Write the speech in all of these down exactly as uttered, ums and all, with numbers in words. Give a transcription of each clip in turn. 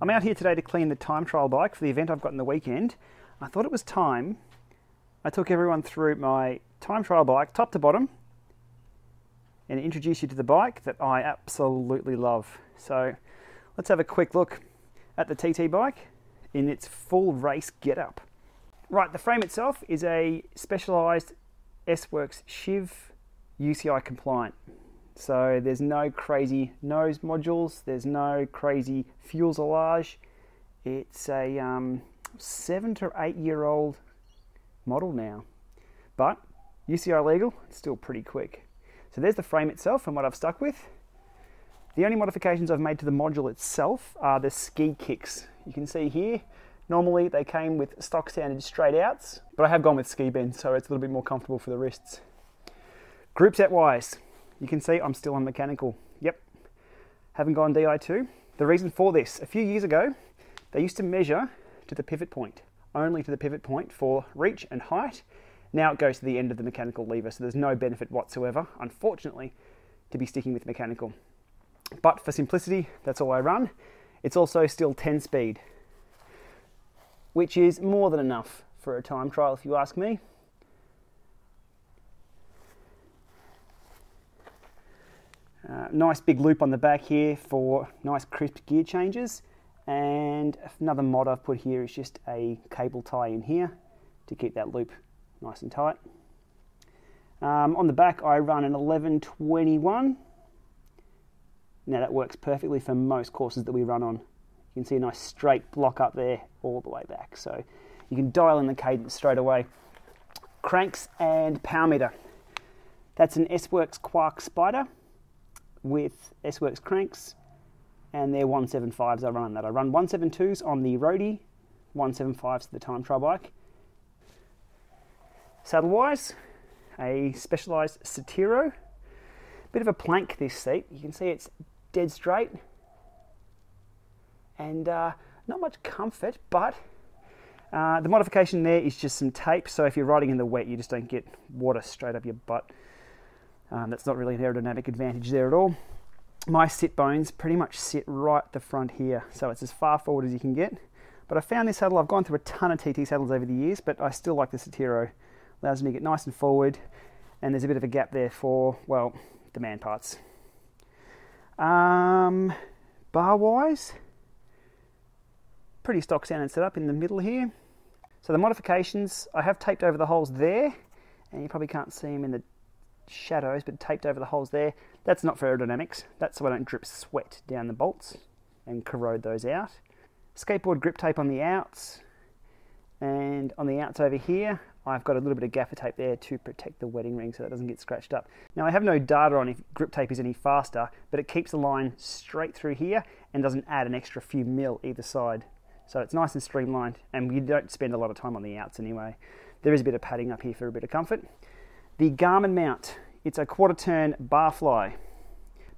I'm out here today to clean the time trial bike for the event I've got in the weekend. I thought it was time I took everyone through my time trial bike top to bottom and introduce you to the bike that I absolutely love. So let's have a quick look at the T T bike in its full race getup. Right, the frame itself is a Specialized S-Works Shiv U C I compliant. So there's no crazy nose modules, there's no crazy fuselage. It's a um, seven to eight year old model now, but U C I legal, it's still pretty quick. So there's the frame itself and what I've stuck with. The only modifications I've made to the module itself are the ski kicks. You can see here, normally they came with stock standard straight outs, but I have gone with ski bends, so it's a little bit more comfortable for the wrists. Group set wise, you can see I'm still on mechanical. Yep, haven't gone D I two. The reason for this, a few years ago, they used to measure to the pivot point, only to the pivot point for reach and height. Now it goes to the end of the mechanical lever, so there's no benefit whatsoever, unfortunately, to be sticking with mechanical. But for simplicity, that's all I run. It's also still ten speed, which is more than enough for a time trial, if you ask me. Uh, nice big loop on the back here for nice crisp gear changes, and another mod I've put here is just a cable tie in here to keep that loop nice and tight. Um, on the back I run an eleven twenty-one. Now that works perfectly for most courses that we run on. You can see a nice straight block up there all the way back, so you can dial in the cadence straight away. Cranks and power meter. That's an S-Works Quarq Spider with S-Works cranks, and they're one seventy-fives I run on that. I run one seventy-twos on the roadie, one seventy-fives to the time trial bike. Saddle-wise, a Specialized Sitero. Bit of a plank this seat. You can see it's dead straight, and uh, not much comfort, but uh, the modification there is just some tape, so if you're riding in the wet, you just don't get water straight up your butt. Um, that's not really an aerodynamic advantage there at all. My sit bones pretty much sit right at the front here, so it's as far forward as you can get. But I found this saddle, I've gone through a ton of T T saddles over the years, but I still like the Sitero. Allows me to get nice and forward, and there's a bit of a gap there for, well, the man parts. Um, Bar-wise, pretty stock standard setup in the middle here. So the modifications, I have taped over the holes there, and you probably can't see them in the shadows, but taped over the holes there. That's not for aerodynamics, that's so I don't drip sweat down the bolts and corrode those out. Skateboard grip tape on the outs, and on the outs over here I've got a little bit of gaffer tape there to protect the wedding ring so that doesn't get scratched up. Now I have no data on if grip tape is any faster, but it keeps the line straight through here and doesn't add an extra few mil either side. So it's nice and streamlined, and we don't spend a lot of time on the outs anyway. There is a bit of padding up here for a bit of comfort. The Garmin mount, it's a quarter turn BarFly.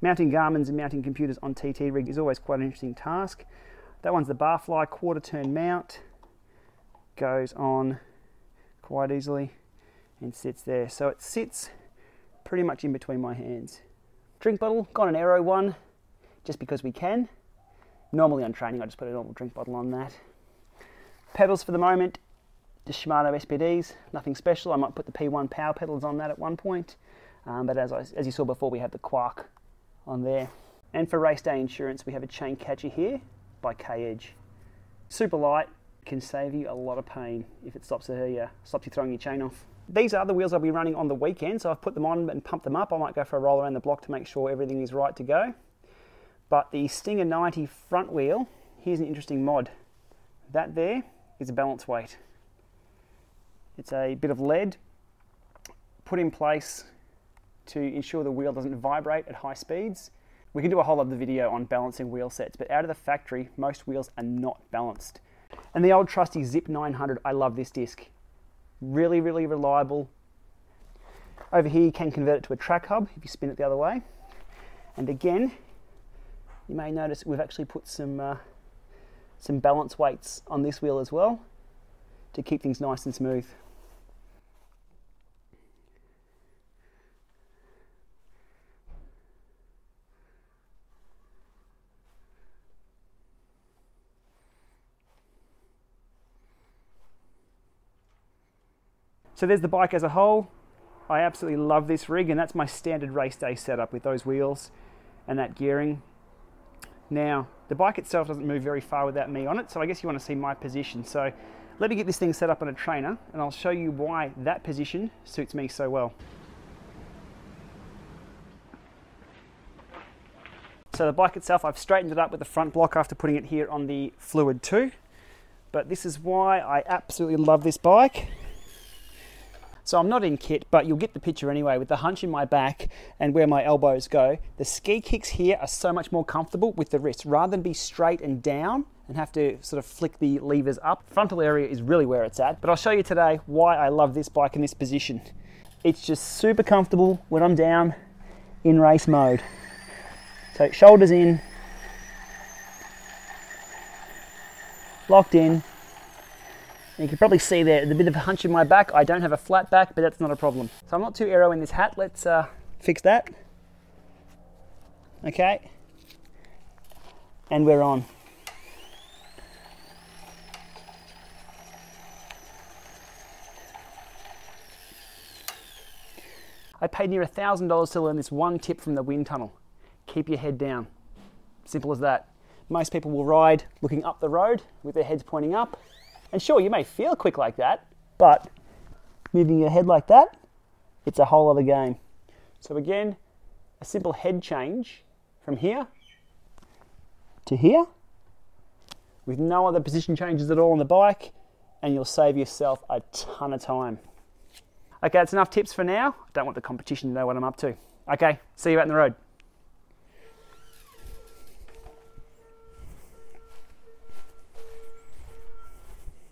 Mounting Garmins and mounting computers on T T rig is always quite an interesting task. That one's the BarFly quarter turn mount. Goes on quite easily and sits there. So it sits pretty much in between my hands. Drink bottle, got an aero one, just because we can. Normally on training I just put a normal drink bottle on that. Pedals for the moment, the Shimano S P Ds, nothing special. I might put the P one power pedals on that at one point, um, but as, I, as you saw before, we have the Quarq on there. And for race day insurance, we have a chain catcher here by K-Edge. Super light, can save you a lot of pain if it stops you, uh, stops you throwing your chain off. These are the wheels I'll be running on the weekend, so I've put them on and pumped them up. I might go for a roll around the block to make sure everything is right to go. But the Stinger ninety front wheel, here's an interesting mod. That there is a balance weight. It's a bit of lead put in place to ensure the wheel doesn't vibrate at high speeds. We can do a whole other video on balancing wheel sets, but out of the factory, most wheels are not balanced. And the old trusty Zipp nine hundred, I love this disc. Really, really reliable. Over here, you can convert it to a track hub if you spin it the other way. And again, you may notice we've actually put some, uh, some balance weights on this wheel as well to keep things nice and smooth. So there's the bike as a whole. I absolutely love this rig, and that's my standard race day setup with those wheels and that gearing. Now, the bike itself doesn't move very far without me on it, so I guess you want to see my position. So let me get this thing set up on a trainer, and I'll show you why that position suits me so well. So the bike itself, I've straightened it up with the front block after putting it here on the Fluid two. But this is why I absolutely love this bike. So I'm not in kit, but you'll get the picture anyway, with the hunch in my back and where my elbows go. The ski kicks here are so much more comfortable with the wrist, rather than be straight and down and have to sort of flick the levers up. Frontal area is really where it's at, but I'll show you today why I love this bike in this position. It's just super comfortable when I'm down in race mode. So shoulders in, locked in, and you can probably see there the bit of a hunch in my back. I don't have a flat back, but that's not a problem. So I'm not too aero in this hat. Let's uh, fix that. Okay, and we're on. I paid near a thousand dollars to learn this one tip from the wind tunnel. Keep your head down. Simple as that. Most people will ride looking up the road with their heads pointing up. And sure, you may feel quick like that, but moving your head like that, it's a whole other game. So again, a simple head change from here to here with no other position changes at all on the bike, and you'll save yourself a ton of time. Okay, that's enough tips for now. I don't want the competition to know what I'm up to. Okay, see you out on the road.